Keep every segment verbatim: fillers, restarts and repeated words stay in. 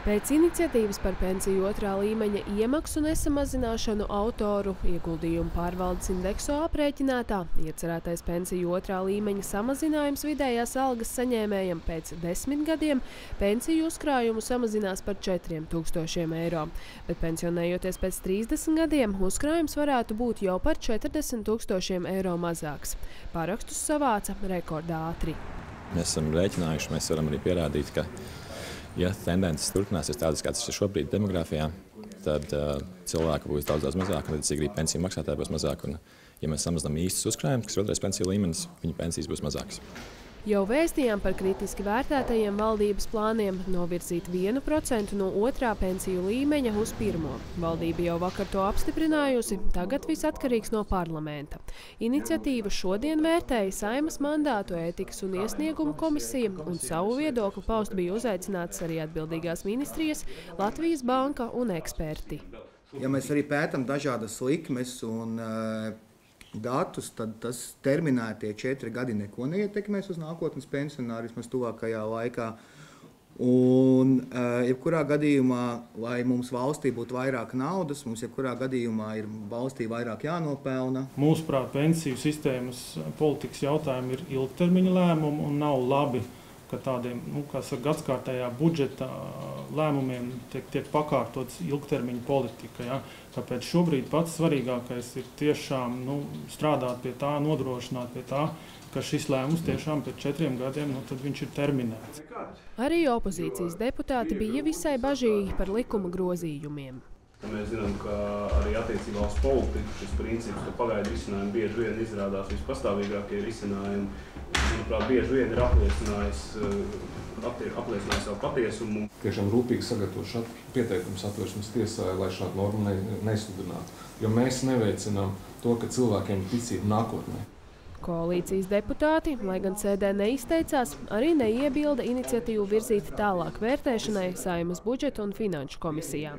Pēc iniciatīvas par pensiju otrā līmeņa iemaksu nesamazināšanu autoru ieguldījumu pārvaldes indekso aprēķinātā iecerētais pensiju otrā līmeņa samazinājums vidējās algas saņēmējam pēc desmit gadiem pensiju uzkrājumu samazinās par četriem tūkstošiem eiro, bet pensionējoties pēc trīsdesmit gadiem uzkrājums varētu būt jau par četrdesmit tūkstošiem eiro mazāks. Parakstus savāca rekordā ātri. Mēs esam rēķinājuši, mēs varam arī pierādīt, ka ja tendences turpināsies tādas, kāds ir šobrīd demogrāfijā, tad uh, cilvēki būs daudz, daudz mazāk, un līdzīgi pensiju maksātāji būs mazāk. Un, ja mēs samazinām īstus uzkrājumus, kas ir otrais pensiju līmenis, viņa pensijas būs mazākas. Jau vēstījām par kritiski vērtētajiem valdības plāniem novirzīt vienu procentu no otrā pensiju līmeņa uz pirmo. Valdība jau vakar to apstiprinājusi, tagad viss atkarīgs no parlamenta. Iniciatīvu šodien vērtēja Saeimas Mandātu ētikas un iesniegumu komisija, un savu viedokli paust bija uzaicināts arī atbildīgās ministrijas, Latvijas banka un eksperti. Ja mēs arī pētam dažādas likmes un datus, tad tas terminētie četri gadi neko neietekmēs uz nākotnes pensionāru vismaz tuvākajā laikā. Un jebkurā gadījumā, lai mums valstī būtu vairāk naudas, mums jebkurā gadījumā ir valstī vairāk jānopelna. Mūsuprāt, pensiju sistēmas politikas jautājumi ir ilgtermiņa lēmumi, un nav labi, ka tādiem, nu, kas ar gadskārtējā budžeta lēmumiem tiek, tiek pakārtots ilgtermiņa politika. Ja? Tāpēc šobrīd pats svarīgākais ir tiešām nu, strādāt pie tā, nodrošināt pie tā, ka šis lēmums tiešām pēc četriem gadiem, nu, tad viņš ir terminēts. Arī opozīcijas deputāti bija visai bažīgi par likuma grozījumiem. Mēs zinām, ka arī attiecībā uz politiku šis princips, ka pagaidu risinājumi bieži vien izrādās vispastāvīgākie risinājumi, manuprāt, bieži vien ir apliecinājis apliecinājis savu patiesumu. Tiešām rūpīgi sagatavot pieteikumu satversmes tiesā, lai šādu normu ne, neizsludinātu, jo mēs neveicinām to, ka cilvēkiem ticība nākotnē. Koalīcijas deputāti, lai gan sēdē neizteicās, arī neiebilda iniciatīvu virzīt tālāk vērtēšanai Saeimas budžeta un finanšu komisijā.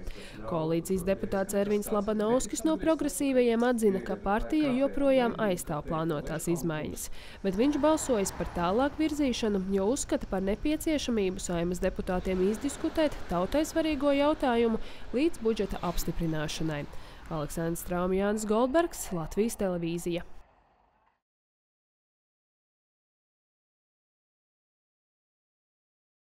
Koalīcijas deputāts Ervīns Labanovskis no progresīvajiem atzina, ka partija joprojām aizstāv plānotās izmaiņas, bet viņš balsojas par tālāk virzīšanu, jo uzskata par nepieciešamību Saeimas deputātiem izdiskutēt tautai svarīgo jautājumu līdz budžeta apstiprināšanai. Aleksandrs Traumjāns Goldbergs, Latvijas televīzija.